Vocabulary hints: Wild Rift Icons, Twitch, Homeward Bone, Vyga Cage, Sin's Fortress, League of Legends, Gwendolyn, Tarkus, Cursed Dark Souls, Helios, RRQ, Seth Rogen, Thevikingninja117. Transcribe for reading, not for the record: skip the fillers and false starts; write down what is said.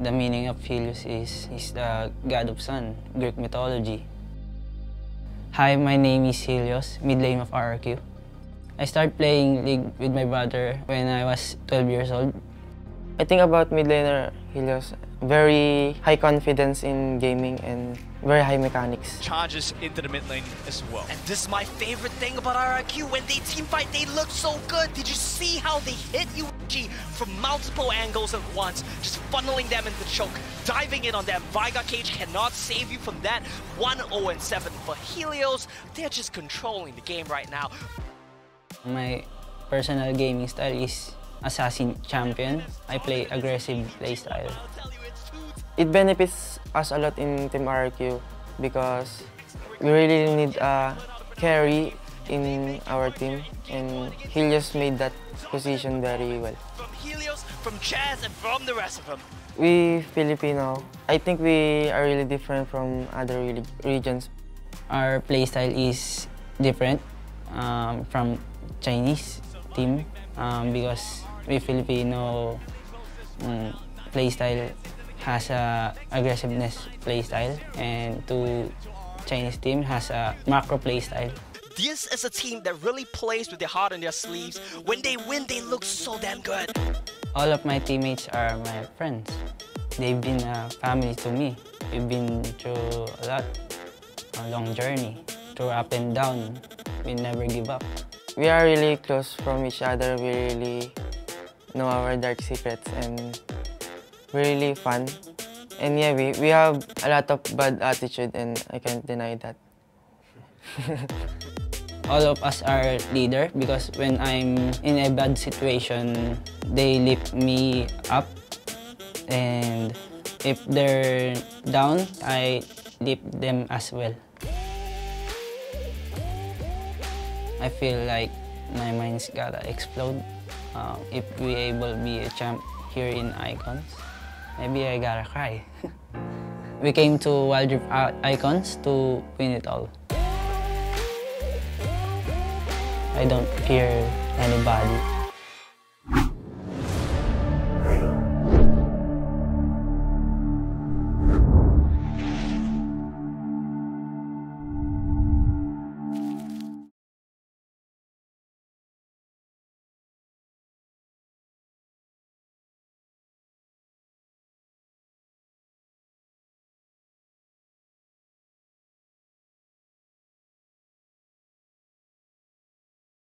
The meaning of Helios is the god of sun, Greek mythology. Hi, my name is Helios, mid lane of RRQ. I started playing League with my brother when I was 12 years old. I think about mid laner Helios, very high confidence in gaming and very high mechanics. Charges into the mid lane as well. And this is my favorite thing about RRQ. When they teamfight, they look so good. Did you see how they hit you from multiple angles at once? Just funneling them into choke, diving in on them. Vyga Cage cannot save you from that. 1-0-7 for Helios. They're just controlling the game right now. My personal gaming style is assassin champion. I play aggressive playstyle. It benefits us a lot in Team RRQ because we really need a carry in our team, and Helios made that position very well. From Helios, from Chaz, and from the rest of them. We Filipino, I think we are really different from other regions. Our playstyle is different from Chinese team because we Filipino playstyle has a aggressiveness playstyle, and to Chinese team has a macro playstyle. This is a team that really plays with their heart on their sleeves. When they win, they look so damn good. All of my teammates are my friends. They've been a family to me. We've been through a lot, a long journey, through up and down. We never give up. We are really close from each other. We really know our dark secrets and really fun. And yeah, we have a lot of bad attitude, and I can't deny that. All of us are leader because when I'm in a bad situation, they lift me up, and if they're down, I lift them as well. I feel like my mind's gotta explode. If we able to be a champ here in Icons, maybe I gotta cry. We came to Wild Rift Icons to win it all. I don't fear anybody.